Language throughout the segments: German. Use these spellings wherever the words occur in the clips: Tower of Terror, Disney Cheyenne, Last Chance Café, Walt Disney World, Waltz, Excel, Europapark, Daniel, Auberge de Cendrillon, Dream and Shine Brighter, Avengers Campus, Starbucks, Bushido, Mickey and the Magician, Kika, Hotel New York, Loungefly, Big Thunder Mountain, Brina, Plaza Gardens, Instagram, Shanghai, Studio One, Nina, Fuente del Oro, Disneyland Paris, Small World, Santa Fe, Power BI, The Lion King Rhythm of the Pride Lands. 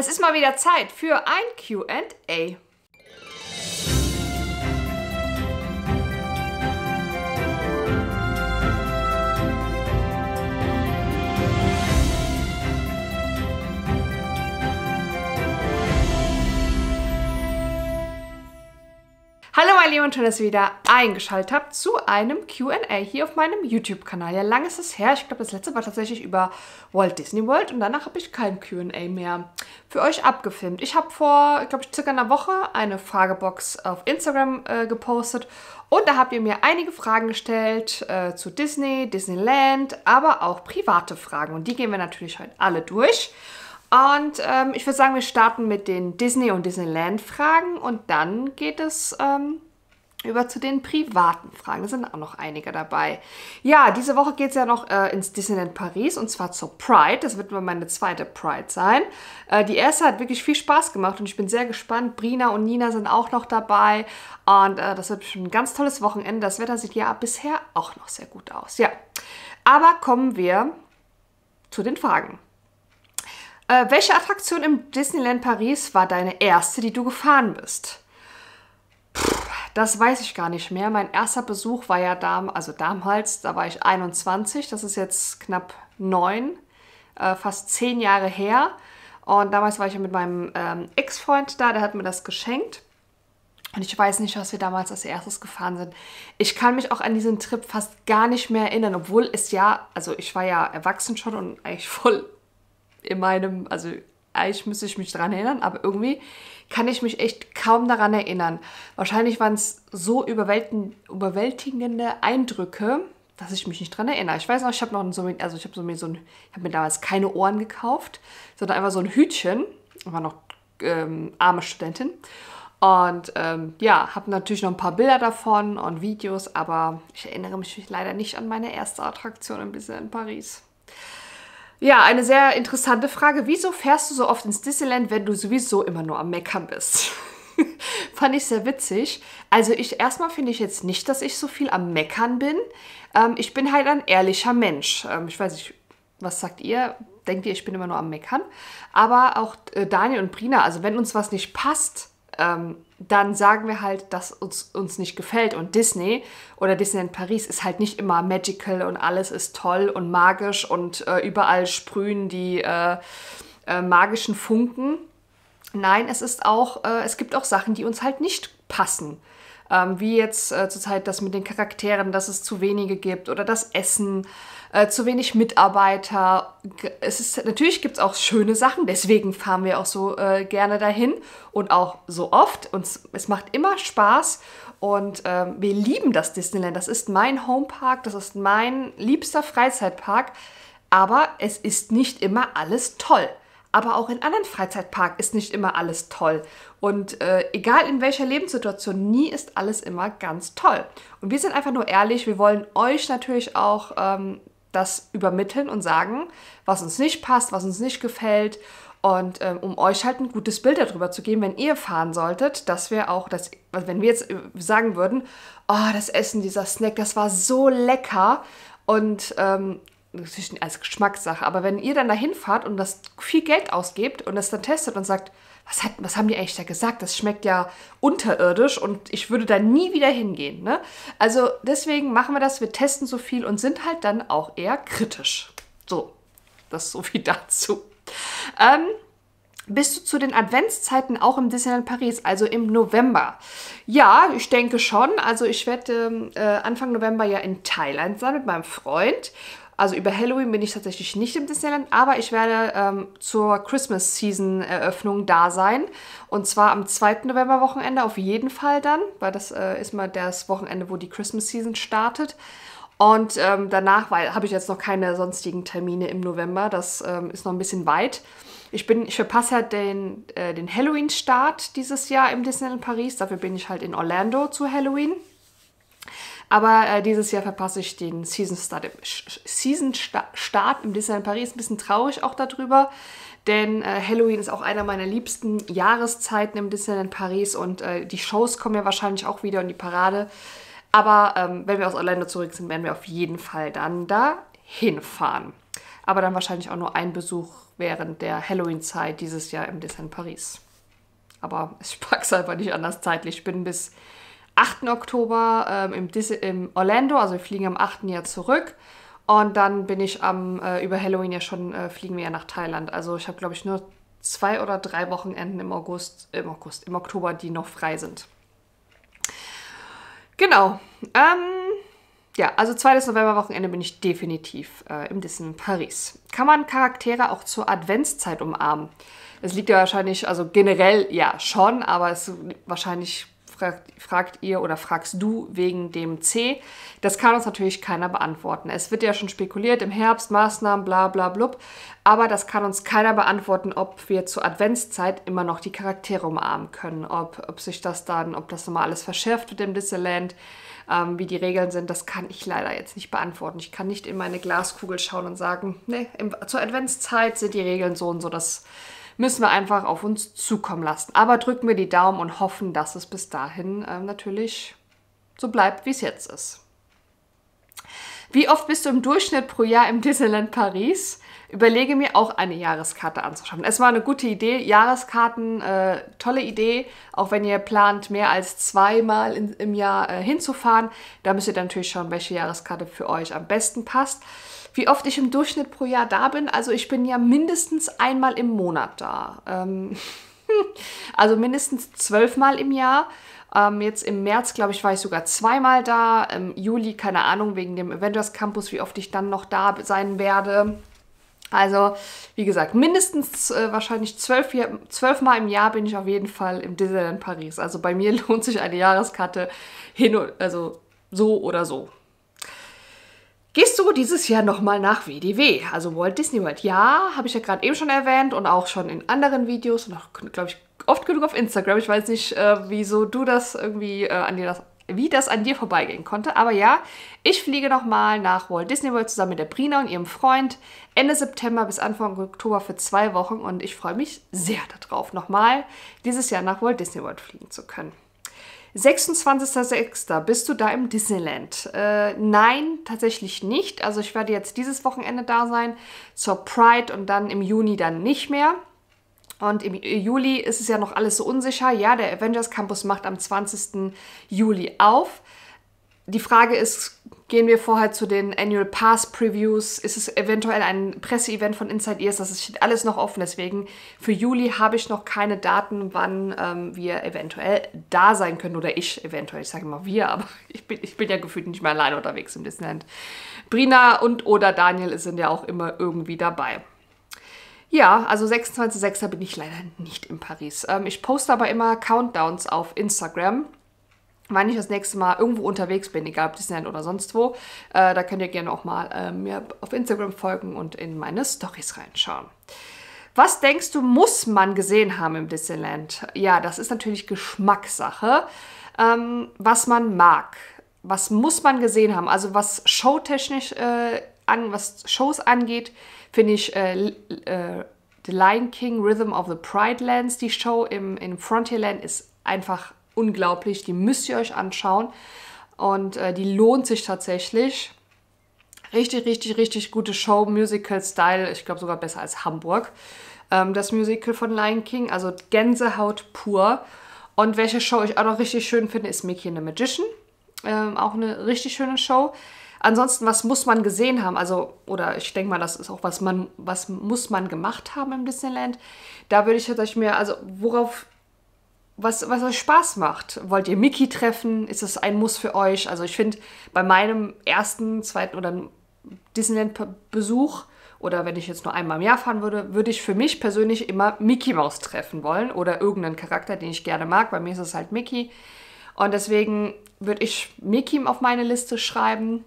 Es ist mal wieder Zeit für ein Q&A. Hallo meine Lieben und schön, dass ihr wieder eingeschaltet habt zu einem Q&A hier auf meinem YouTube-Kanal. Ja, lange ist es her. Ich glaube, das letzte war tatsächlich über Walt Disney World und danach habe ich kein Q&A mehr für euch abgefilmt. Ich habe vor, glaube ich, circa einer Woche eine Fragebox auf Instagram gepostet und da habt ihr mir einige Fragen gestellt zu Disney, Disneyland, aber auch private Fragen und die gehen wir natürlich heute alle durch. Und ich würde sagen, wir starten mit den Disney- und Disneyland-Fragen und dann geht es über zu den privaten Fragen. Da sind auch noch einige dabei. Ja, diese Woche geht es ja noch ins Disneyland Paris und zwar zur Pride. Das wird meine zweite Pride sein. Die erste hat wirklich viel Spaß gemacht und ich bin sehr gespannt. Brina und Nina sind auch noch dabei und das wird schon ein ganz tolles Wochenende. Das Wetter sieht ja bisher auch noch sehr gut aus. Ja, aber kommen wir zu den Fragen. Welche Attraktion im Disneyland Paris war deine erste, die du gefahren bist? Puh, das weiß ich gar nicht mehr. Mein erster Besuch war ja damals, da war ich 21, das ist jetzt knapp 9, fast 10 Jahre her. Und damals war ich ja mit meinem Ex-Freund da, der hat mir das geschenkt. Und ich weiß nicht, was wir damals als erstes gefahren sind. Ich kann mich auch an diesen Trip fast gar nicht mehr erinnern, obwohl es ja, also ich war ja erwachsen schon und eigentlich voll... also eigentlich müsste ich mich daran erinnern, aber irgendwie kann ich mich echt kaum daran erinnern. Wahrscheinlich waren es so überwältigende Eindrücke, dass ich mich nicht daran erinnere. Ich weiß noch, ich habe noch ich habe mir damals keine Ohren gekauft, sondern einfach so ein Hütchen. Ich war noch arme Studentin. Und ja, habe natürlich noch ein paar Bilder davon und Videos, aber ich erinnere mich leider nicht an meine erste Attraktion ein bisschen in Paris. Ja, eine sehr interessante Frage. Wieso fährst du so oft ins Disneyland, wenn du sowieso immer nur am Meckern bist? Fand ich sehr witzig. Also erstmal finde ich jetzt nicht, dass ich so viel am Meckern bin. Ich bin halt ein ehrlicher Mensch. Ich weiß nicht, was sagt ihr? Denkt ihr, ich bin immer nur am Meckern? Aber auch Daniel und Brina, also wenn uns was nicht passt, dann sagen wir halt, dass uns nicht gefällt. Und Disney oder Disneyland Paris ist halt nicht immer magical und alles ist toll und magisch und überall sprühen die magischen Funken. Nein, es gibt auch Sachen, die uns halt nicht passen. Wie jetzt zurzeit das mit den Charakteren, dass es zu wenige gibt oder das Essen, zu wenig Mitarbeiter. Natürlich gibt es auch schöne Sachen, deswegen fahren wir auch so gerne dahin und auch so oft. Und es macht immer Spaß und wir lieben das Disneyland. Das ist mein Homepark, das ist mein liebster Freizeitpark, aber es ist nicht immer alles toll. Aber auch in anderen Freizeitparks ist nicht immer alles toll. Und egal in welcher Lebenssituation, nie ist alles immer ganz toll. Und wir sind einfach nur ehrlich, wir wollen euch natürlich auch das übermitteln und sagen, was uns nicht passt, was uns nicht gefällt. Und um euch halt ein gutes Bild darüber zu geben, wenn ihr fahren solltet, dass wir auch, wenn wir jetzt sagen würden, oh, das Essen, dieser Snack, das war so lecker und... natürlich als Geschmackssache, aber wenn ihr dann dahin fahrt und das viel Geld ausgebt und das dann testet und sagt, was haben die eigentlich da gesagt? Das schmeckt ja unterirdisch und ich würde da nie wieder hingehen. Ne? Also deswegen machen wir das, wir testen so viel und sind halt dann auch eher kritisch. So, das ist so viel dazu. Bist du zu den Adventszeiten auch im Disneyland Paris, also im November? Ja, ich denke schon. Also ich werde Anfang November ja in Thailand sein mit meinem Freund. Also über Halloween bin ich tatsächlich nicht im Disneyland, aber ich werde zur Christmas-Season-Eröffnung da sein. Und zwar am 2. November-Wochenende auf jeden Fall dann, weil das ist mal das Wochenende, wo die Christmas-Season startet. Und danach habe ich jetzt noch keine sonstigen Termine im November, das ist noch ein bisschen weit. Ich verpasse halt den Halloween-Start dieses Jahr im Disneyland Paris, dafür bin ich halt in Orlando zu Halloween. Aber dieses Jahr verpasse ich den Season-Start im Disneyland Paris. Ein bisschen traurig auch darüber, denn Halloween ist auch einer meiner liebsten Jahreszeiten im Disneyland Paris und die Shows kommen ja wahrscheinlich auch wieder und die Parade. Aber wenn wir aus Orlando zurück sind, werden wir auf jeden Fall dann da hinfahren. Aber dann wahrscheinlich auch nur ein Besuch während der Halloween-Zeit dieses Jahr im Disneyland Paris. Aber ich pack's einfach nicht anders zeitlich. Ich bin bis 8. Oktober im Orlando, also wir fliegen am 8. Jahr zurück. Und dann bin ich über Halloween ja schon, fliegen wir ja nach Thailand. Also ich habe, glaube ich, nur 2 oder 3 Wochenenden im Oktober, die noch frei sind. Genau. Ja, also 2. November-Wochenende bin ich definitiv im Disneyland Paris. Kann man Charaktere auch zur Adventszeit umarmen? Es liegt ja wahrscheinlich, also generell ja schon, aber es wahrscheinlich fragt ihr oder fragst du wegen dem C. Das kann uns natürlich keiner beantworten. Es wird ja schon spekuliert, im Herbst, Maßnahmen, bla bla blub. Aber das kann uns keiner beantworten, ob wir zur Adventszeit immer noch die Charaktere umarmen können. Ob das nochmal alles verschärft wird im Disneyland, wie die Regeln sind, das kann ich leider jetzt nicht beantworten. Ich kann nicht in meine Glaskugel schauen und sagen, nee, zur Adventszeit sind die Regeln so und so, das müssen wir einfach auf uns zukommen lassen. Aber drücken wir die Daumen und hoffen, dass es bis dahin natürlich so bleibt, wie es jetzt ist. Wie oft bist du im Durchschnitt pro Jahr im Disneyland Paris? Überlege mir auch eine Jahreskarte anzuschaffen. Es war eine gute Idee. Jahreskarten, tolle Idee. Auch wenn ihr plant, mehr als 2 Mal im Jahr hinzufahren, da müsst ihr dann natürlich schauen, welche Jahreskarte für euch am besten passt. Wie oft ich im Durchschnitt pro Jahr da bin, also ich bin ja mindestens einmal im Monat da. Also mindestens 12 Mal im Jahr. Jetzt im März, glaube ich, war ich sogar 2 Mal da. Im Juli, keine Ahnung, wegen dem Avengers Campus, wie oft ich dann noch da sein werde. Also, wie gesagt, mindestens wahrscheinlich 12 Mal im Jahr bin ich auf jeden Fall im Disneyland Paris. Also bei mir lohnt sich eine Jahreskarte also so oder so. Gehst du dieses Jahr nochmal nach WDW, also Walt Disney World? Ja, habe ich ja gerade eben schon erwähnt und auch schon in anderen Videos und auch, glaube ich, oft genug auf Instagram. Ich weiß nicht, wieso du das irgendwie wie das an dir vorbeigehen konnte. Aber ja, ich fliege nochmal nach Walt Disney World zusammen mit der Brina und ihrem Freund Ende September bis Anfang Oktober für 2 Wochen und ich freue mich sehr darauf, nochmal dieses Jahr nach Walt Disney World fliegen zu können. 26.06. Bist du da im Disneyland? Nein, tatsächlich nicht. Also ich werde jetzt dieses Wochenende da sein, zur Pride und dann im Juni dann nicht mehr. Und im Juli ist es ja noch alles so unsicher. Ja, der Avengers Campus macht am 20. Juli auf. Die Frage ist, gehen wir vorher zu den Annual Pass Previews? Ist es eventuell ein Presseevent von Inside Ears? Das steht alles noch offen. Deswegen für Juli habe ich noch keine Daten, wann wir eventuell da sein können. Oder ich eventuell. Ich sage immer wir, aber ich bin ja gefühlt nicht mehr alleine unterwegs im Disneyland. Brina und oder Daniel sind ja auch immer irgendwie dabei. Ja, also 26.06. bin ich leider nicht in Paris. Ich poste aber immer Countdowns auf Instagram, wann ich das nächste Mal irgendwo unterwegs bin, egal ob Disneyland oder sonst wo. Da könnt ihr gerne auch mal mir auf Instagram folgen und in meine Storys reinschauen. Was denkst du, muss man gesehen haben im Disneyland? Ja, das ist natürlich Geschmackssache, was man mag. Was muss man gesehen haben? Also was showtechnisch was Shows angeht, finde ich The Lion King Rhythm of the Pride Lands, die Show im Frontierland, ist einfach unglaublich, die müsst ihr euch anschauen und die lohnt sich tatsächlich. Richtig, richtig, richtig gute Show, Musical-Style, ich glaube sogar besser als Hamburg. Das Musical von Lion King, also Gänsehaut pur. Und welche Show ich auch noch richtig schön finde, ist Mickey and the Magician. Auch eine richtig schöne Show. Ansonsten, was muss man gesehen haben? Also, oder ich denke mal, das ist auch, was muss man gemacht haben im Disneyland? Da würde ich tatsächlich mir, also was euch Spaß macht. Wollt ihr Mickey treffen? Ist das ein Muss für euch? Also ich finde, bei meinem ersten, zweiten oder Disneyland-Besuch oder wenn ich jetzt nur einmal im Jahr fahren würde, würde ich für mich persönlich immer Mickey Mouse treffen wollen oder irgendeinen Charakter, den ich gerne mag. Bei mir ist es halt Mickey. Und deswegen würde ich Mickey auf meine Liste schreiben.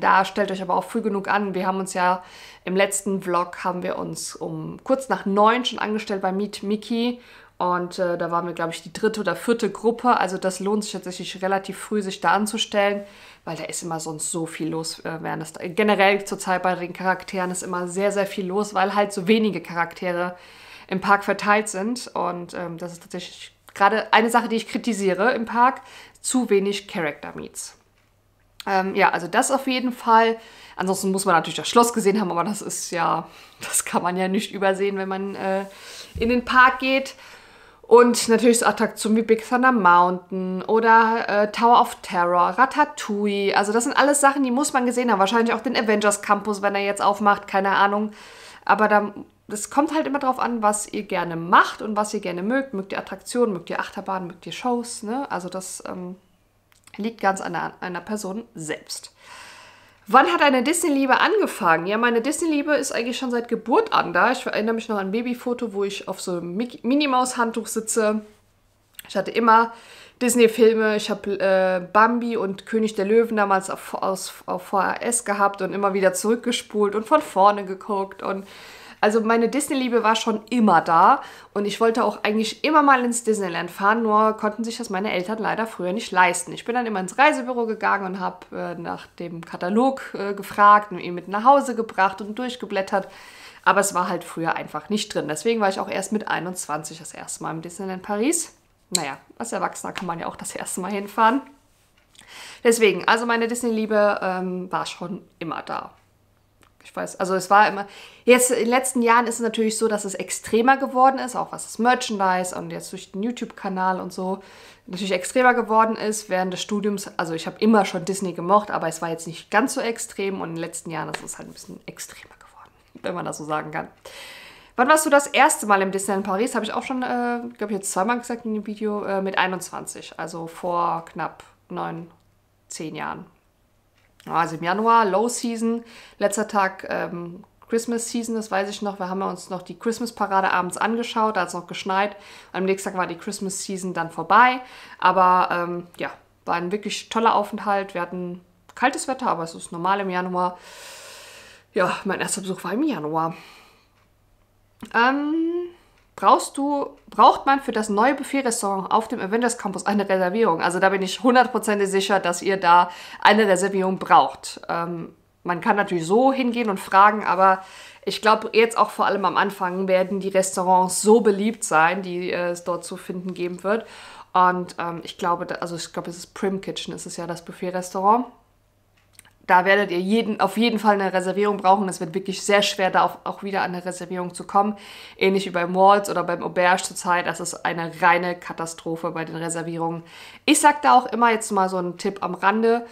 Da stellt euch aber auch früh genug an. Wir haben uns ja im letzten Vlog um kurz nach 9 schon angestellt bei Meet Mickey. Und da waren wir, glaube ich, die 3. oder 4. Gruppe. Also das lohnt sich tatsächlich relativ früh, sich da anzustellen, weil da ist immer sonst so viel los. Generell zurzeit bei den Charakteren ist immer sehr, sehr viel los, weil halt so wenige Charaktere im Park verteilt sind. Und das ist tatsächlich gerade eine Sache, die ich kritisiere im Park. Zu wenig Character Meets. Ja, also das auf jeden Fall. Ansonsten muss man natürlich das Schloss gesehen haben, aber das ist ja, das kann man ja nicht übersehen, wenn man in den Park geht. Und natürlich so Attraktionen wie Big Thunder Mountain oder Tower of Terror, Ratatouille. Also das sind alles Sachen, die muss man gesehen haben. Wahrscheinlich auch den Avengers Campus, wenn er jetzt aufmacht, keine Ahnung. Aber das kommt halt immer drauf an, was ihr gerne macht und was ihr gerne mögt. Mögt ihr Attraktionen, mögt ihr Achterbahnen, mögt ihr Shows, ne? Also das liegt ganz an einer Person selbst. Wann hat eine Disney-Liebe angefangen? Ja, meine Disney-Liebe ist eigentlich schon seit Geburt an da. Ich erinnere mich noch an ein Babyfoto, wo ich auf so einem Minnie-Maus-Handtuch sitze. Ich hatte immer Disney-Filme. Ich habe Bambi und König der Löwen damals auf VHS gehabt und immer wieder zurückgespult und von vorne geguckt. Und also meine Disney-Liebe war schon immer da und ich wollte auch eigentlich immer mal ins Disneyland fahren, nur konnten sich das meine Eltern leider früher nicht leisten. Ich bin dann immer ins Reisebüro gegangen und habe nach dem Katalog gefragt und ihn mit nach Hause gebracht und durchgeblättert, aber es war halt früher einfach nicht drin. Deswegen war ich auch erst mit 21 das erste Mal im Disneyland Paris. Naja, als Erwachsener kann man ja auch das erste Mal hinfahren. Deswegen, also meine Disney-Liebe war schon immer da. Ich weiß, also es war immer, jetzt in den letzten Jahren ist es natürlich so, dass es extremer geworden ist, auch was das Merchandise und jetzt durch den YouTube-Kanal und so natürlich extremer geworden ist während des Studiums. Also ich habe immer schon Disney gemocht, aber es war jetzt nicht ganz so extrem und in den letzten Jahren ist es halt ein bisschen extremer geworden, wenn man das so sagen kann. Wann warst du das erste Mal im Disneyland Paris? Habe ich auch schon, glaube ich, jetzt zweimal gesagt in dem Video, mit 21, also vor knapp 9, 10 Jahren. Also im Januar, Low Season, letzter Tag Christmas Season, das weiß ich noch. Wir haben uns noch die Christmas Parade abends angeschaut, da hat es noch geschneit. Am nächsten Tag war die Christmas Season dann vorbei. Aber ja, war ein wirklich toller Aufenthalt. Wir hatten kaltes Wetter, aber es ist normal im Januar. Ja, mein erster Besuch war im Januar. Braucht man für das neue Buffet-Restaurant auf dem Avengers Campus eine Reservierung? Also da bin ich hundertprozentig sicher, dass ihr da eine Reservierung braucht. Man kann natürlich so hingehen und fragen, aber ich glaube jetzt auch vor allem am Anfang werden die Restaurants so beliebt sein, die es dort zu finden geben wird. Und ich glaube, es ist Prim Kitchen, es ist ja das Buffet-Restaurant. Da werdet ihr auf jeden Fall eine Reservierung brauchen. Es wird wirklich sehr schwer, da auch wieder an eine Reservierung zu kommen. Ähnlich wie beim Waltz oder beim Auberge zurzeit. Das ist eine reine Katastrophe bei den Reservierungen. Ich sage da auch immer jetzt mal so einen Tipp am Rande.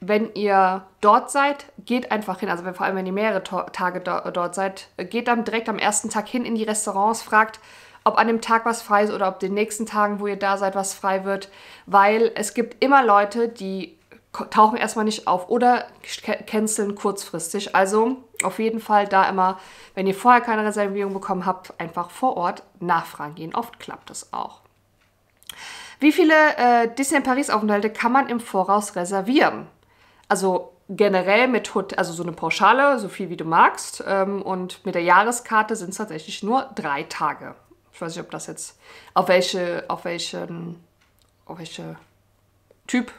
Wenn ihr dort seid, geht einfach hin. Also vor allem, wenn ihr mehrere Tage dort seid, geht dann direkt am ersten Tag hin in die Restaurants, fragt, ob an dem Tag was frei ist oder ob den nächsten Tagen, wo ihr da seid, was frei wird. Weil es gibt immer Leute, die tauchen erstmal nicht auf oder canceln kurzfristig. Also auf jeden Fall da immer, wenn ihr vorher keine Reservierung bekommen habt, einfach vor Ort nachfragen gehen. Oft klappt das auch. Wie viele Disneyland Paris Aufenthalte kann man im Voraus reservieren? Also generell mit Hotel, also so eine Pauschale, so viel wie du magst. Und mit der Jahreskarte sind es tatsächlich nur 3 Tage. Ich weiß nicht, ob das jetzt auf welche Typ,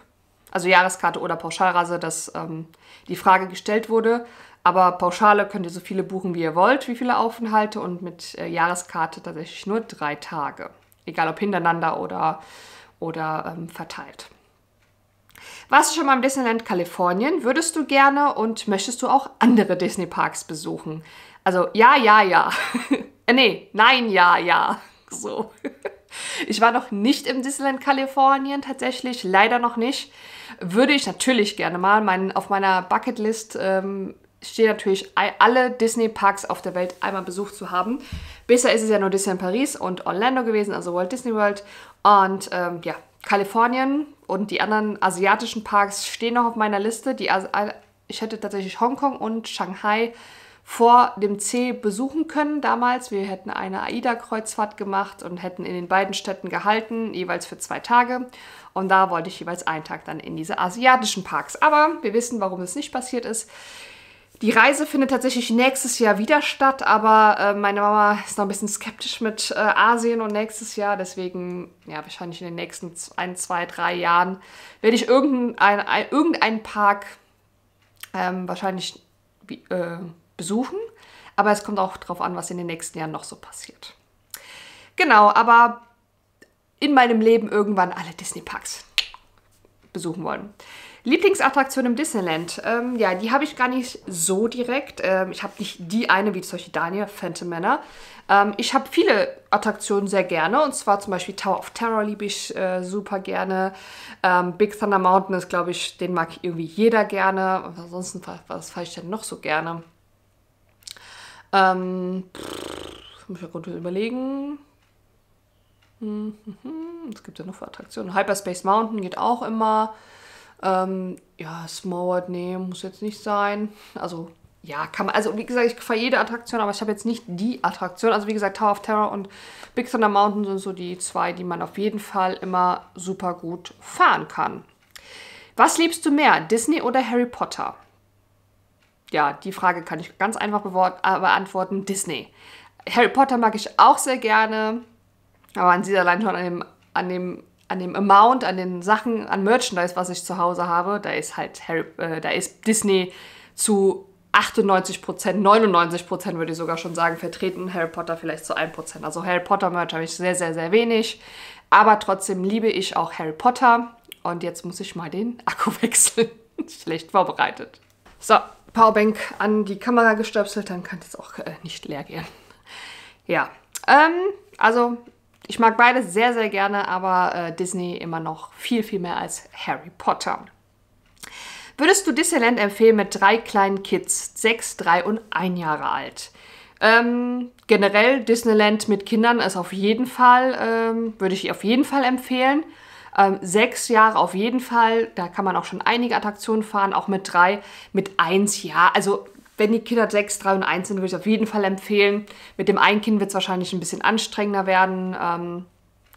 also Jahreskarte oder Pauschalreise, dass die Frage gestellt wurde. Aber Pauschale könnt ihr so viele buchen, wie ihr wollt, wie viele Aufenthalte. Und mit Jahreskarte tatsächlich nur 3 Tage. Egal ob hintereinander oder verteilt. Warst du schon mal im Disneyland Kalifornien? Würdest du gerne und möchtest du auch andere Disney-Parks besuchen? Also ja. Nee, nein, ja. So. Ich war noch nicht im Disneyland Kalifornien tatsächlich, leider noch nicht. Würde ich natürlich gerne mal. Auf meiner Bucketlist steht natürlich, alle Disney-Parks auf der Welt einmal besucht zu haben. Bisher ist es ja nur Disneyland Paris und Orlando gewesen, also Walt Disney World. Und ja, Kalifornien und die anderen asiatischen Parks stehen noch auf meiner Liste. Ich hätte tatsächlich Hongkong und Shanghai vor dem C besuchen können damals. Wir hätten eine AIDA-Kreuzfahrt gemacht und hätten in den beiden Städten gehalten, jeweils für 2 Tage. Und da wollte ich jeweils einen Tag dann in diese asiatischen Parks. Aber wir wissen, warum es nicht passiert ist. Die Reise findet tatsächlich nächstes Jahr wieder statt, aber meine Mama ist noch ein bisschen skeptisch mit Asien und nächstes Jahr. Deswegen, ja, wahrscheinlich in den nächsten 1, 2, 3 Jahren werde ich irgendeinen Park wahrscheinlich besuchen, aber es kommt auch darauf an, was in den nächsten Jahren noch so passiert. Genau, aber in meinem Leben irgendwann alle Disney-Parks besuchen wollen. Lieblingsattraktion im Disneyland. Ja, die habe ich gar nicht so direkt. Ich habe nicht die eine, wie zum Beispiel Daniel, Phantom Manor. Ich habe viele Attraktionen sehr gerne. Und zwar zum Beispiel Tower of Terror liebe ich super gerne. Big Thunder Mountain ist, glaube ich, den mag irgendwie jeder gerne. Und ansonsten, was fahre ich denn noch so gerne? Muss ich mal kurz überlegen. Es gibt ja noch für Attraktionen. Hyperspace Mountain geht auch immer. Ja, Small World, nee, muss jetzt nicht sein. Also, ja, kann man, also wie gesagt, ich fahre jede Attraktion, aber ich habe jetzt nicht die Attraktion. Also wie gesagt, Tower of Terror und Big Thunder Mountain sind so die zwei, die man auf jeden Fall immer super gut fahren kann. Was liebst du mehr, Disney oder Harry Potter? Ja, die Frage kann ich ganz einfach beantworten, Disney. Harry Potter mag ich auch sehr gerne, aber man sieht allein schon an dem Amount, an den Sachen, an Merchandise, was ich zu Hause habe, da ist halt da ist Disney zu 98%, 99% würde ich sogar schon sagen, vertreten, Harry Potter vielleicht zu 1%. Also Harry Potter Merch habe ich sehr, sehr, sehr wenig, aber trotzdem liebe ich auch Harry Potter. Und jetzt muss ich mal den Akku wechseln. Schlecht vorbereitet. So, Powerbank an die Kamera gestöpselt, dann kann es auch nicht leer gehen. Ja, also ich mag beides sehr, sehr gerne, aber Disney immer noch viel, viel mehr als Harry Potter. Würdest du Disneyland empfehlen mit 3 kleinen Kids, 6, 3 und 1 Jahre alt? Generell Disneyland mit Kindern ist auf jeden Fall, würde ich auf jeden Fall empfehlen. 6 Jahre auf jeden Fall, da kann man auch schon einige Attraktionen fahren, auch mit 3, mit 1 Jahr, also wenn die Kinder 6, 3 und 1 sind, würde ich auf jeden Fall empfehlen. Mit dem einen Kind wird es wahrscheinlich ein bisschen anstrengender werden.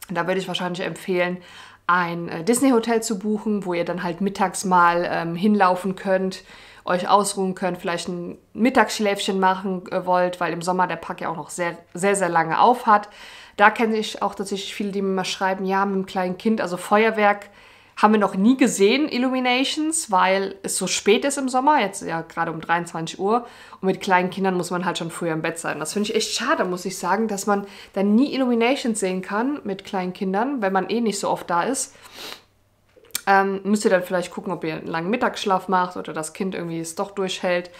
Da würde ich wahrscheinlich empfehlen, ein Disney-Hotel zu buchen, wo ihr dann halt mittags mal hinlaufen könnt, euch ausruhen könnt, vielleicht ein Mittagsschläfchen machen wollt, weil im Sommer der Park ja auch noch sehr, sehr, sehr lange auf hat. Da kenne ich auch tatsächlich viele, die mir mal schreiben, ja, mit einem kleinen Kind, also Feuerwerk, haben wir noch nie gesehen, Illuminations, weil es so spät ist im Sommer, jetzt ja gerade um 23 Uhr. Und mit kleinen Kindern muss man halt schon früher im Bett sein. Das finde ich echt schade, muss ich sagen, dass man dann nie Illuminations sehen kann mit kleinen Kindern, wenn man eh nicht so oft da ist. Müsst ihr dann vielleicht gucken, ob ihr einen langen Mittagsschlaf macht oder das Kind irgendwie es doch durchhält.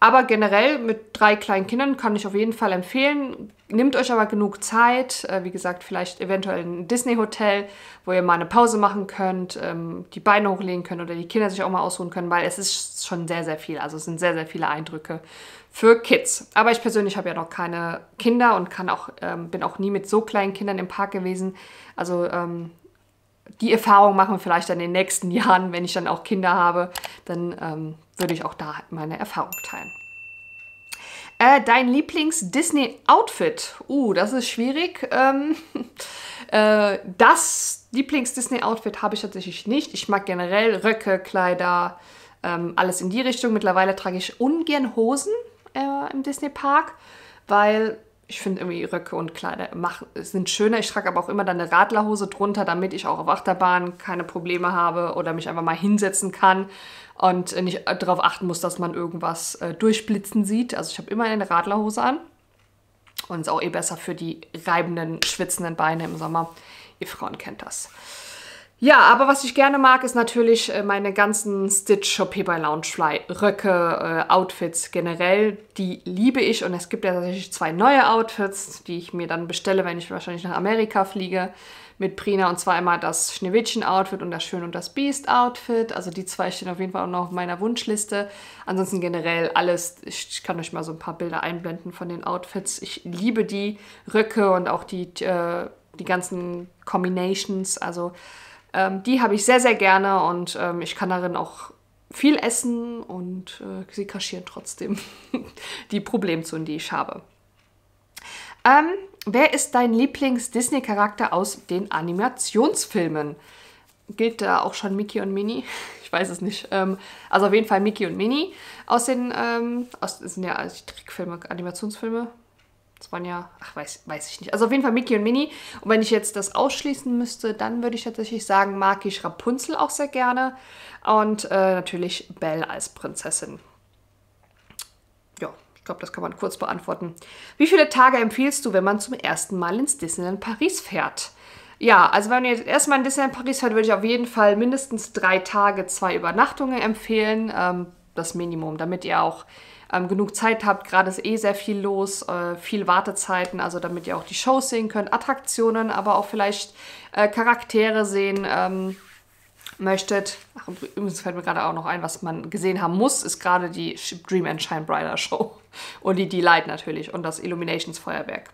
Aber generell mit 3 kleinen Kindern kann ich auf jeden Fall empfehlen. Nehmt euch aber genug Zeit. Wie gesagt, vielleicht eventuell ein Disney-Hotel, wo ihr mal eine Pause machen könnt, die Beine hochlegen könnt oder die Kinder sich auch mal ausruhen können, weil es ist schon sehr, sehr viel. Also es sind sehr, sehr viele Eindrücke für Kids. Aber ich persönlich habe ja noch keine Kinder und kann auch, bin auch nie mit so kleinen Kindern im Park gewesen. Also die Erfahrung machen wir vielleicht dann in den nächsten Jahren, wenn ich dann auch Kinder habe, dann würde ich auch da meine Erfahrung teilen. Dein Lieblings-Disney-Outfit? Das ist schwierig. Das Lieblings-Disney-Outfit habe ich tatsächlich nicht. Ich mag generell Röcke, Kleider, alles in die Richtung. Mittlerweile trage ich ungern Hosen im Disney-Park, weil ich finde irgendwie Röcke und Kleider sind schöner. Ich trage aber auch immer dann eine Radlerhose drunter, damit ich auch auf Achterbahn keine Probleme habe oder mich einfach mal hinsetzen kann und nicht darauf achten muss, dass man irgendwas durchblitzen sieht. Also ich habe immer eine Radlerhose an und ist auch eh besser für die reibenden, schwitzenden Beine im Sommer. Ihr Frauen kennt das. Ja, aber was ich gerne mag, ist natürlich meine ganzen Stitch Shopee by Loungefly Röcke, Outfits generell. Die liebe ich und es gibt ja tatsächlich 2 neue Outfits, die ich mir dann bestelle, wenn ich wahrscheinlich nach Amerika fliege mit Brina. Und zwar einmal das Schneewittchen-Outfit und das Schön und das Beast-Outfit. Also die 2 stehen auf jeden Fall auch noch auf meiner Wunschliste. Ansonsten generell alles, ich kann euch mal so ein paar Bilder einblenden von den Outfits. Ich liebe die Röcke und auch die ganzen Combinations, also die habe ich sehr, sehr gerne und ich kann darin auch viel essen und sie kaschieren trotzdem die Problemzonen, die ich habe. Wer ist dein Lieblings-Disney-Charakter aus den Animationsfilmen? Gilt da auch schon Mickey und Minnie? Ich weiß es nicht. Also auf jeden Fall Mickey und Minnie aus den das sind ja also Trickfilme, Animationsfilme. Das waren ja, weiß ich nicht. Also auf jeden Fall Mickey und Minnie. Und wenn ich jetzt das ausschließen müsste, dann würde ich tatsächlich sagen, mag ich Rapunzel auch sehr gerne. Und natürlich Belle als Prinzessin. Ja, ich glaube, das kann man kurz beantworten. Wie viele Tage empfiehlst du, wenn man zum ersten Mal ins Disneyland Paris fährt? Ja, also wenn ihr jetzt erstmal in Disneyland Paris fährt, würde ich auf jeden Fall mindestens 3 Tage, 2 Übernachtungen empfehlen. Das Minimum, damit ihr auch genug Zeit habt. Gerade ist eh sehr viel los, viel Wartezeiten, also damit ihr auch die Shows sehen könnt, Attraktionen, aber auch vielleicht Charaktere sehen möchtet. Ach, übrigens fällt mir gerade auch noch ein, was man gesehen haben muss, ist gerade die Dream and Shine Brighter Show und die Delight natürlich und das Illuminations Feuerwerk,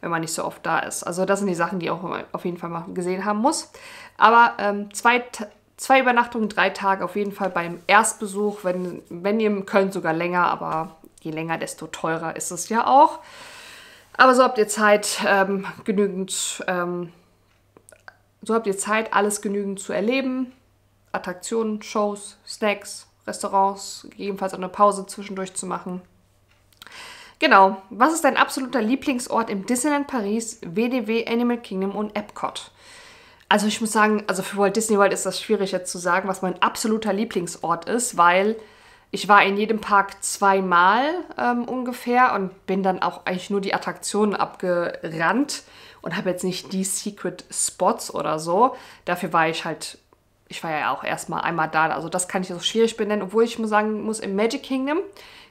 wenn man nicht so oft da ist. Also das sind die Sachen, die auch auf jeden Fall mal gesehen haben muss. Aber 2 Übernachtungen, 3 Tage auf jeden Fall beim Erstbesuch, wenn ihr könnt, sogar länger, aber je länger, desto teurer ist es ja auch. Aber so habt ihr Zeit, alles genügend zu erleben. Attraktionen, Shows, Snacks, Restaurants, gegebenenfalls auch eine Pause zwischendurch zu machen. Genau, was ist dein absoluter Lieblingsort im Disneyland Paris, WDW, Animal Kingdom und Epcot? Also ich muss sagen, also für Walt Disney World ist das schwierig jetzt zu sagen, was mein absoluter Lieblingsort ist, weil ich war in jedem Park 2-mal ungefähr und bin dann auch eigentlich nur die Attraktionen abgerannt und habe jetzt nicht die Secret Spots oder so. Dafür war ich halt, ich war ja auch erstmal einmal da, also das kann ich so schwierig benennen, obwohl ich muss sagen muss, im Magic Kingdom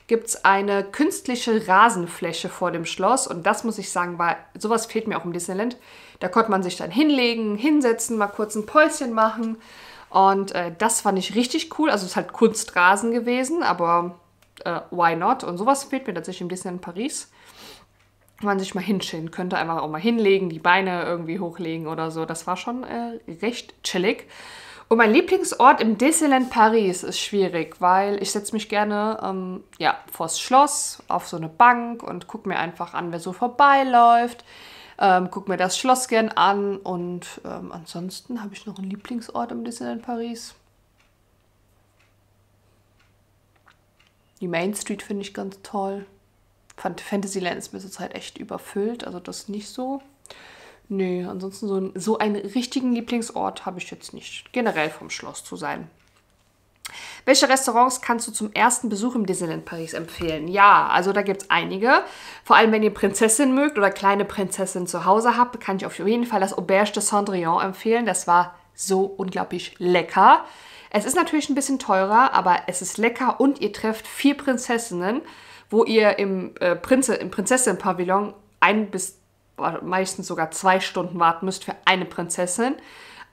gibt es eine künstliche Rasenfläche vor dem Schloss und das muss ich sagen, weil sowas fehlt mir auch im Disneyland. Da konnte man sich dann hinlegen, hinsetzen, mal kurz ein Päuschen machen und das fand ich richtig cool. Also es ist halt Kunstrasen gewesen, aber why not? Und sowas fehlt mir tatsächlich im Disneyland Paris. Man sich mal hinschillen könnte, einfach auch mal hinlegen, die Beine irgendwie hochlegen oder so. Das war schon recht chillig. Und mein Lieblingsort im Disneyland Paris ist schwierig, weil ich setze mich gerne vors Schloss auf so eine Bank und gucke mir einfach an, wer so vorbeiläuft. Gucke mir das Schloss gern an und ansonsten habe ich noch einen Lieblingsort im Disneyland Paris. Die Main Street finde ich ganz toll. Fantasyland ist mir zurzeit echt überfüllt, also das nicht so. Nee, ansonsten so einen richtigen Lieblingsort habe ich jetzt nicht, generell vom Schloss zu sein. Welche Restaurants kannst du zum ersten Besuch im Disneyland Paris empfehlen? Ja, also da gibt es einige. Vor allem, wenn ihr Prinzessin mögt oder kleine Prinzessin zu Hause habt, kann ich auf jeden Fall das Auberge de Cendrillon empfehlen. Das war so unglaublich lecker. Es ist natürlich ein bisschen teurer, aber es ist lecker und ihr trefft 4 Prinzessinnen, wo ihr im Prinzessinnenpavillon 1 bis meistens sogar 2 Stunden warten müsst für eine Prinzessin.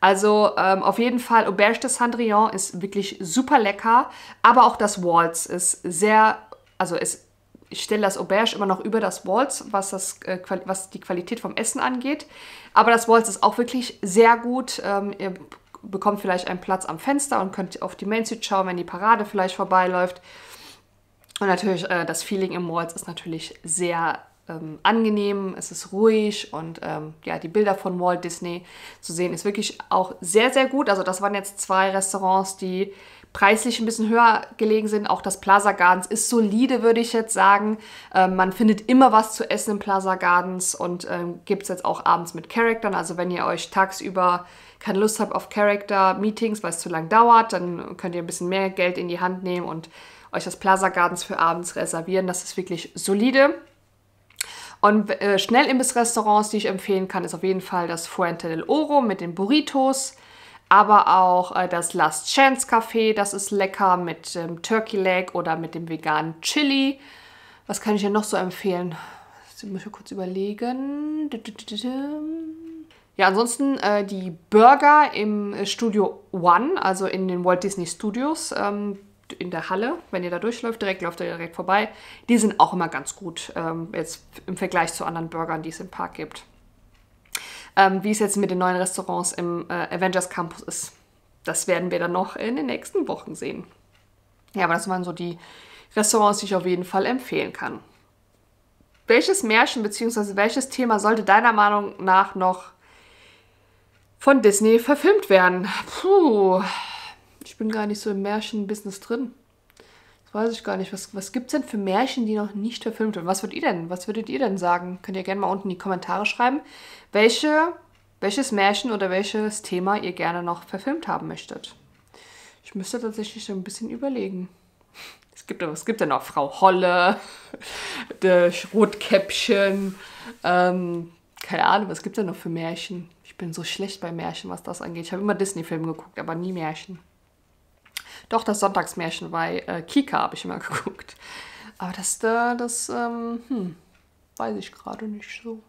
Also auf jeden Fall Auberge de Cendrillon ist wirklich super lecker, aber auch das Waltz ist sehr, ich stelle das Auberge immer noch über das Waltz, was die Qualität vom Essen angeht, aber das Waltz ist auch wirklich sehr gut. Ihr bekommt vielleicht einen Platz am Fenster und könnt auf die Main Street schauen, wenn die Parade vielleicht vorbeiläuft. Und natürlich das Feeling im Waltz ist natürlich sehr angenehm, es ist ruhig und ja, die Bilder von Walt Disney zu sehen ist wirklich auch sehr, sehr gut. Also das waren jetzt 2 Restaurants, die preislich ein bisschen höher gelegen sind. Auch das Plaza Gardens ist solide, würde ich jetzt sagen. Man findet immer was zu essen im Plaza Gardens und gibt es jetzt auch abends mit Charaktern. Also wenn ihr euch tagsüber keine Lust habt auf Charakter-Meetings, weil es zu lang dauert, dann könnt ihr ein bisschen mehr Geld in die Hand nehmen und euch das Plaza Gardens für abends reservieren. Das ist wirklich solide. Und Schnellimbiss-Restaurants, die ich empfehlen kann, ist auf jeden Fall das Fuente del Oro mit den Burritos, aber auch das Last Chance Café, das ist lecker mit Turkey Leg oder mit dem veganen Chili. Was kann ich denn noch so empfehlen? Jetzt muss ich mal kurz überlegen. Ja, ansonsten die Burger im Studio One, also in den Walt Disney Studios, in der Halle, wenn ihr da durchläuft, läuft ihr direkt vorbei. Die sind auch immer ganz gut, jetzt im Vergleich zu anderen Burgern, die es im Park gibt. Wie es jetzt mit den neuen Restaurants im Avengers Campus ist, das werden wir dann noch in den nächsten Wochen sehen. Ja, aber das waren so die Restaurants, die ich auf jeden Fall empfehlen kann. Welches Märchen bzw. welches Thema sollte deiner Meinung nach noch von Disney verfilmt werden? Puh. Ich bin gar nicht so im Märchen-Business drin. Das weiß ich gar nicht. Was gibt es denn für Märchen, die noch nicht verfilmt werden? Was würdet ihr denn sagen? Könnt ihr gerne mal unten in die Kommentare schreiben, welches Märchen oder welches Thema ihr gerne noch verfilmt haben möchtet. Ich müsste tatsächlich so ein bisschen überlegen. Es gibt ja noch Frau Holle, Rotkäppchen, Keine Ahnung, was gibt es denn noch für Märchen? Ich bin so schlecht bei Märchen, was das angeht. Ich habe immer Disney-Filme geguckt, aber nie Märchen. Doch, das Sonntagsmärchen bei Kika habe ich immer geguckt. Aber das weiß ich gerade nicht so.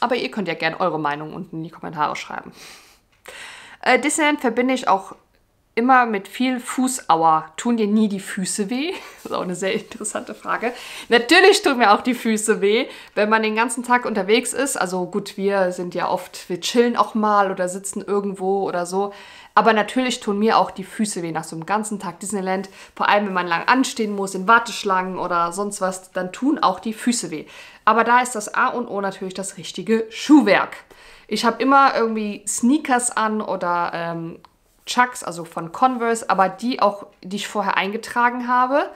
Aber ihr könnt ja gerne eure Meinung unten in die Kommentare schreiben. Disneyland verbinde ich auch immer mit viel Fußauer. Tun dir nie die Füße weh? Das ist auch eine sehr interessante Frage. Natürlich tun mir auch die Füße weh, wenn man den ganzen Tag unterwegs ist. Also gut, wir sind ja oft, wir chillen auch mal oder sitzen irgendwo oder so. Aber natürlich tun mir auch die Füße weh nach so einem ganzen Tag Disneyland. Vor allem, wenn man lang anstehen muss, in Warteschlangen oder sonst was, dann tun auch die Füße weh. Aber da ist das A und O natürlich das richtige Schuhwerk. Ich habe immer irgendwie Sneakers an oder Chucks, also von Converse, aber die auch, die ich vorher eingetragen habe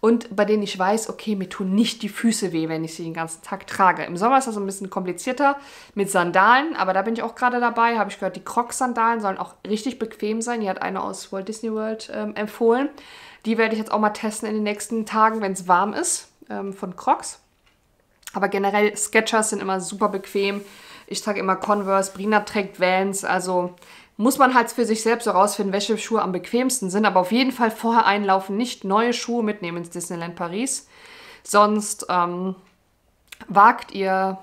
und bei denen ich weiß, okay, mir tun nicht die Füße weh, wenn ich sie den ganzen Tag trage. Im Sommer ist das ein bisschen komplizierter mit Sandalen, aber da bin ich auch gerade dabei. Habe ich gehört, die Crocs-Sandalen sollen auch richtig bequem sein. Die hat eine aus Walt Disney World empfohlen. Die werde ich jetzt auch mal testen in den nächsten Tagen, wenn es warm ist, von Crocs. Aber generell, Skechers sind immer super bequem. Ich trage immer Converse, Brina trägt Vans. Also muss man halt für sich selbst so rausfinden, welche Schuhe am bequemsten sind. Aber auf jeden Fall vorher einlaufen, nicht neue Schuhe mitnehmen ins Disneyland Paris. Sonst wagt ihr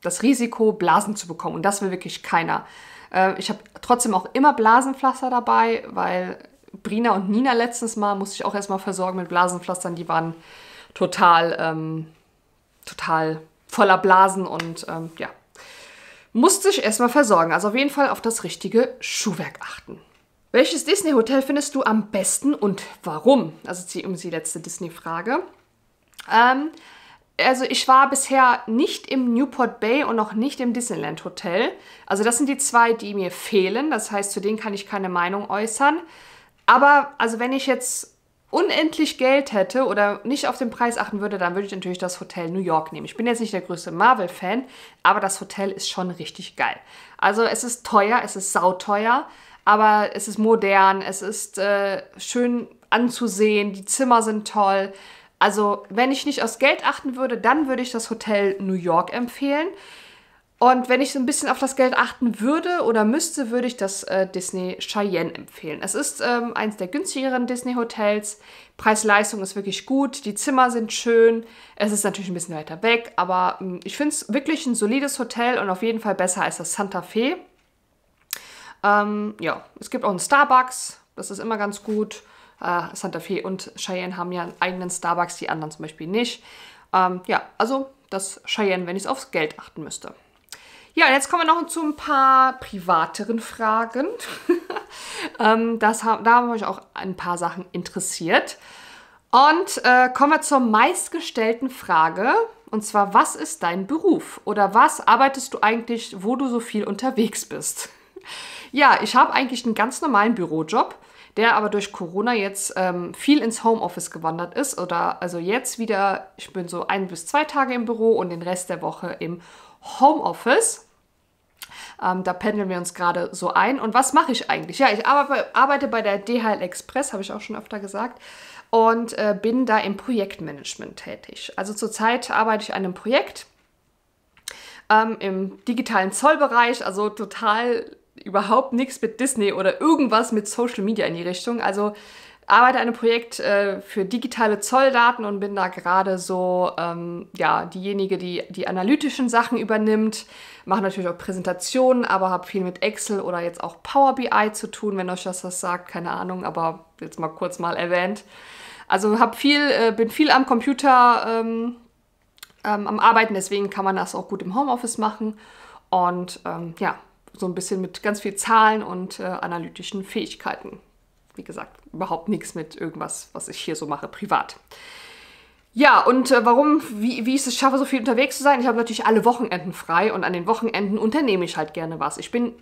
das Risiko, Blasen zu bekommen. Und das will wirklich keiner. Ich habe trotzdem auch immer Blasenpflaster dabei, weil Brina und Nina letztes Mal musste ich auch erstmal versorgen mit Blasenpflastern. Die waren total... total voller Blasen und ja, musste ich erstmal versorgen. Also auf jeden Fall auf das richtige Schuhwerk achten. Welches Disney-Hotel findest du am besten und warum? Also die letzte Disney-Frage. Also ich war bisher nicht im Newport Bay und noch nicht im Disneyland Hotel. Also das sind die zwei, die mir fehlen. Das heißt, zu denen kann ich keine Meinung äußern. Aber also wenn ich jetzt unendlich Geld hätte oder nicht auf den Preis achten würde, dann würde ich natürlich das Hotel New York nehmen. Ich bin jetzt nicht der größte Marvel-Fan, aber das Hotel ist schon richtig geil. Also es ist teuer, es ist sauteuer, aber es ist modern, es ist schön anzusehen, die Zimmer sind toll. Also wenn ich nicht aufs Geld achten würde, dann würde ich das Hotel New York empfehlen. Und wenn ich so ein bisschen auf das Geld achten würde oder müsste, würde ich das Disney Cheyenne empfehlen. Es ist eins der günstigeren Disney-Hotels. Preis-Leistung ist wirklich gut. Die Zimmer sind schön. Es ist natürlich ein bisschen weiter weg, aber ich finde es wirklich ein solides Hotel und auf jeden Fall besser als das Santa Fe. Ja, es gibt auch einen Starbucks. Das ist immer ganz gut. Santa Fe und Cheyenne haben ja einen eigenen Starbucks, die anderen zum Beispiel nicht. Ja, also das Cheyenne, wenn ich es aufs Geld achten müsste. Ja, und jetzt kommen wir noch zu ein paar privateren Fragen. Da haben euch auch ein paar Sachen interessiert. Und kommen wir zur meistgestellten Frage. Und zwar, was ist dein Beruf? Oder was arbeitest du eigentlich, wo du so viel unterwegs bist? Ja, ich habe eigentlich einen ganz normalen Bürojob, der aber durch Corona jetzt viel ins Homeoffice gewandert ist. Oder also jetzt wieder, ich bin so 1 bis 2 Tage im Büro und den Rest der Woche im Homeoffice. Da pendeln wir uns gerade so ein. Und was mache ich eigentlich? Ja, ich arbeite bei der DHL Express, habe ich auch schon öfter gesagt, und bin da im Projektmanagement tätig. Also zurzeit arbeite ich an einem Projekt im digitalen Zollbereich, also total überhaupt nichts mit Disney oder irgendwas mit Social Media in die Richtung. Also arbeite an einem Projekt für digitale Zolldaten und bin da gerade so ja, diejenige, die die analytischen Sachen übernimmt. Mache natürlich auch Präsentationen, aber habe viel mit Excel oder jetzt auch Power BI zu tun, wenn euch das sagt, keine Ahnung, aber jetzt mal kurz mal erwähnt. Also bin viel am Computer am Arbeiten, deswegen kann man das auch gut im Homeoffice machen und ja, so ein bisschen mit ganz viel Zahlen und analytischen Fähigkeiten. Wie gesagt, überhaupt nichts mit irgendwas, was ich hier so mache, privat. Ja, und warum, wie ich es schaffe, so viel unterwegs zu sein? Ich habe natürlich alle Wochenenden frei und an den Wochenenden unternehme ich halt gerne was. Ich bin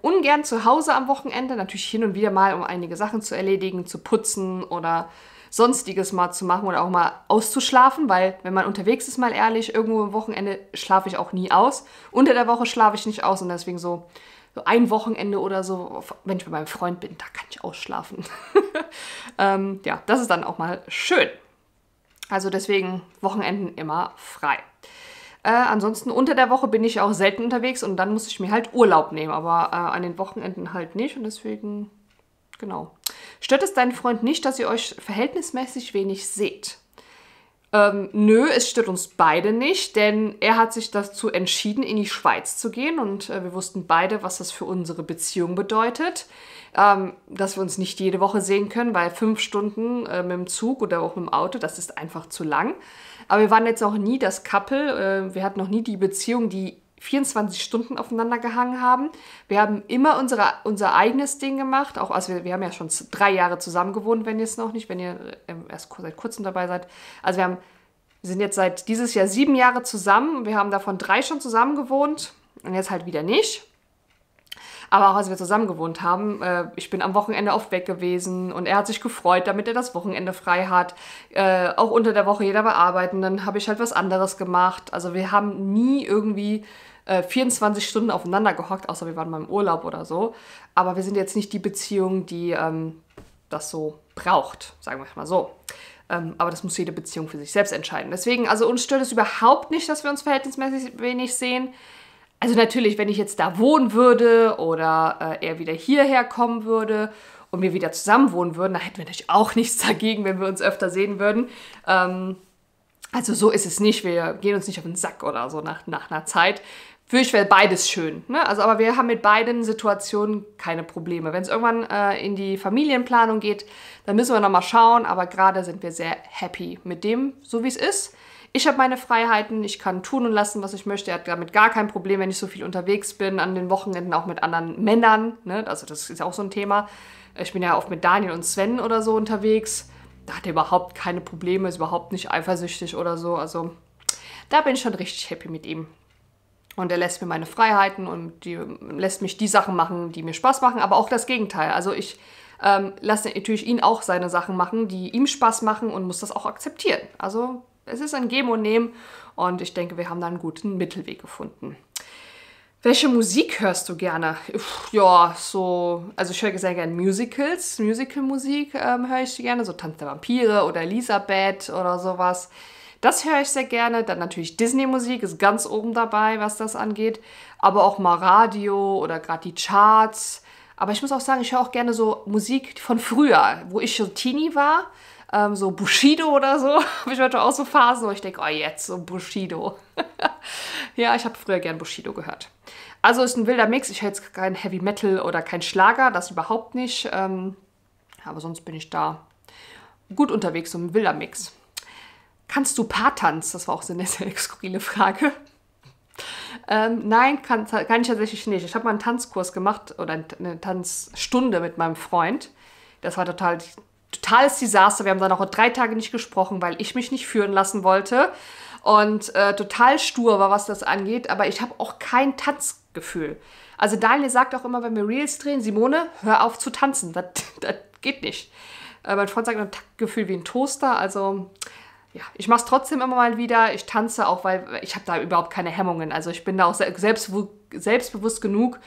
ungern zu Hause am Wochenende, natürlich hin und wieder mal, um einige Sachen zu erledigen, zu putzen oder sonstiges mal zu machen oder auch mal auszuschlafen, weil wenn man unterwegs ist, mal ehrlich, irgendwo am Wochenende schlafe ich auch nie aus. Unter der Woche schlafe ich nicht aus und deswegen so ein Wochenende oder so, wenn ich mit meinem Freund bin, da kann ich ausschlafen. Ja, das ist dann auch mal schön. Also deswegen Wochenenden immer frei. Ansonsten unter der Woche bin ich auch selten unterwegs und dann muss ich mir halt Urlaub nehmen, aber an den Wochenenden halt nicht und deswegen, genau. Stört es deinen Freund nicht, dass ihr euch verhältnismäßig wenig seht? Nö, es stört uns beide nicht, denn er hat sich dazu entschieden, in die Schweiz zu gehen und wir wussten beide, was das für unsere Beziehung bedeutet, dass wir uns nicht jede Woche sehen können, weil 5 Stunden mit dem Zug oder auch mit dem Auto, das ist einfach zu lang. Aber wir waren jetzt auch nie das Couple, wir hatten noch nie die Beziehung, die 24 Stunden aufeinander gehangen haben. Wir haben immer unser eigenes Ding gemacht, auch als wir haben ja schon 3 Jahre zusammen gewohnt, wenn ihr es noch nicht, wenn ihr erst seit kurzem dabei seid. Also wir sind jetzt seit dieses Jahr 7 Jahre zusammen, wir haben davon 3 schon zusammen gewohnt und jetzt halt wieder nicht. Aber auch als wir zusammen gewohnt haben, ich bin am Wochenende oft weg gewesen und er hat sich gefreut, damit er das Wochenende frei hat. Auch unter der Woche jeder bei Arbeiten, dann habe ich halt was anderes gemacht. Also wir haben nie irgendwie 24 Stunden aufeinander gehockt, außer wir waren mal im Urlaub oder so. Aber wir sind jetzt nicht die Beziehung, die das so braucht, sagen wir mal so. Aber das muss jede Beziehung für sich selbst entscheiden. Deswegen, also uns stört es überhaupt nicht, dass wir uns verhältnismäßig wenig sehen. Also natürlich, wenn ich jetzt da wohnen würde oder er wieder hierher kommen würde und wir wieder zusammen wohnen würden, dann hätten wir natürlich auch nichts dagegen, wenn wir uns öfter sehen würden. Also so ist es nicht, wir gehen uns nicht auf den Sack oder so nach einer Zeit. Für mich wäre beides schön, ne? Also, aber wir haben mit beiden Situationen keine Probleme. Wenn es irgendwann in die Familienplanung geht, dann müssen wir nochmal schauen, aber gerade sind wir sehr happy mit dem, so wie es ist. Ich habe meine Freiheiten, ich kann tun und lassen, was ich möchte. Er hat damit gar kein Problem, wenn ich so viel unterwegs bin, an den Wochenenden auch mit anderen Männern, ne? Also das ist auch so ein Thema. Ich bin ja oft mit Daniel und Sven oder so unterwegs. Da hat er überhaupt keine Probleme, ist überhaupt nicht eifersüchtig oder so. Also da bin ich schon richtig happy mit ihm. Und er lässt mir meine Freiheiten und lässt mich die Sachen machen, die mir Spaß machen, aber auch das Gegenteil. Also ich lasse natürlich ihn auch seine Sachen machen, die ihm Spaß machen und muss das auch akzeptieren. Also es ist ein Geben und Nehmen und ich denke, wir haben da einen guten Mittelweg gefunden. Welche Musik hörst du gerne? Ja, so, also ich höre sehr gerne Musicals, Musicalmusik höre ich gerne, so Tanz der Vampire oder Elisabeth oder sowas. Das höre ich sehr gerne. Dann natürlich Disney-Musik ist ganz oben dabei, was das angeht. Aber auch mal Radio oder gerade die Charts. Aber ich muss auch sagen, ich höre auch gerne so Musik von früher, wo ich so Teenie war. So Bushido oder so, habe ich heute auch so Phasen, wo ich denke, oh jetzt, so Bushido. Ja, ich habe früher gern Bushido gehört. Also ist ein wilder Mix, ich höre jetzt kein Heavy Metal oder kein Schlager, das überhaupt nicht. Aber sonst bin ich da gut unterwegs, so ein wilder Mix. Kannst du Paartanz? Das war auch so eine sehr skurrile Frage. Nein, kann ich tatsächlich nicht. Ich habe mal einen Tanzkurs gemacht oder eine Tanzstunde mit meinem Freund. Das war totales Desaster. Wir haben dann auch 3 Tage nicht gesprochen, weil ich mich nicht führen lassen wollte und total stur war, was das angeht, aber ich habe auch kein Tanzgefühl. Also Daniel sagt auch immer, wenn wir Reels drehen, Simone, hör auf zu tanzen, das geht nicht. Mein Freund sagt, ein Taktgefühl wie ein Toaster, also ja, ich mache es trotzdem immer mal wieder, ich tanze auch, weil ich habe da überhaupt keine Hemmungen, also ich bin da auch selbstbewusst genug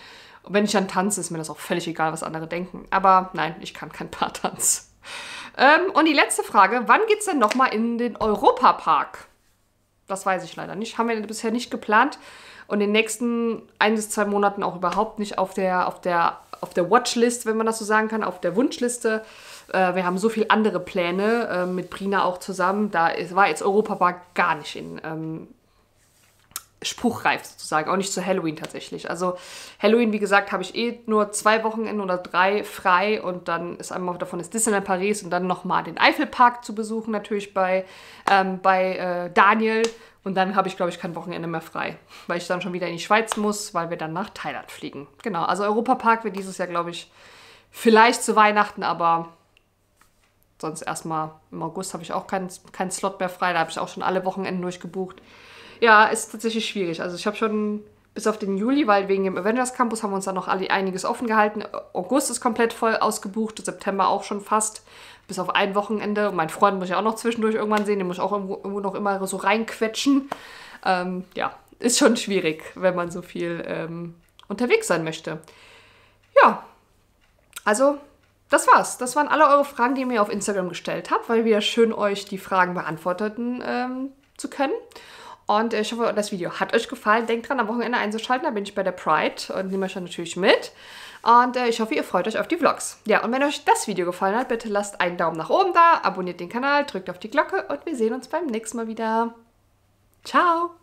und wenn ich dann tanze, ist mir das auch völlig egal, was andere denken, aber nein, ich kann kein Paartanz. Und die letzte Frage, wann geht's denn nochmal in den Europapark? Das weiß ich leider nicht, haben wir bisher nicht geplant und in den nächsten 1 bis 2 Monaten auch überhaupt nicht auf der Watchlist, wenn man das so sagen kann, auf der Wunschliste. Wir haben so viele andere Pläne mit Brina auch zusammen, da war jetzt Europapark gar nicht in spruchreif sozusagen, auch nicht zu Halloween tatsächlich. Also Halloween, wie gesagt, habe ich eh nur 2 Wochenenden oder 3 frei und dann ist einmal davon ist Disneyland Paris und dann nochmal den Eiffelpark zu besuchen natürlich bei Daniel und dann habe ich, glaube ich, kein Wochenende mehr frei, weil ich dann schon wieder in die Schweiz muss, weil wir dann nach Thailand fliegen. Genau, also Europapark wird dieses Jahr, glaube ich, vielleicht zu Weihnachten, aber sonst erstmal im August habe ich auch keinen Slot mehr frei, da habe ich auch schon alle Wochenenden durchgebucht. Ja, ist tatsächlich schwierig. Also ich habe schon bis auf den Juli, weil wegen dem Avengers Campus haben wir uns da noch einiges offen gehalten. August ist komplett voll ausgebucht, September auch schon fast, bis auf ein Wochenende. Und meinen Freund muss ich auch noch zwischendurch irgendwann sehen, den muss ich auch irgendwo noch immer so reinquetschen. Ja, ist schon schwierig, wenn man so viel unterwegs sein möchte. Ja, also das war's. Das waren alle eure Fragen, die ihr mir auf Instagram gestellt habt, weil wir schön euch die Fragen beantworteten zu können. Und ich hoffe, das Video hat euch gefallen. Denkt dran, am Wochenende einzuschalten, da bin ich bei der Pride und nehme euch dann natürlich mit. Und ich hoffe, ihr freut euch auf die Vlogs. Ja, und wenn euch das Video gefallen hat, bitte lasst einen Daumen nach oben da, abonniert den Kanal, drückt auf die Glocke und wir sehen uns beim nächsten Mal wieder. Ciao!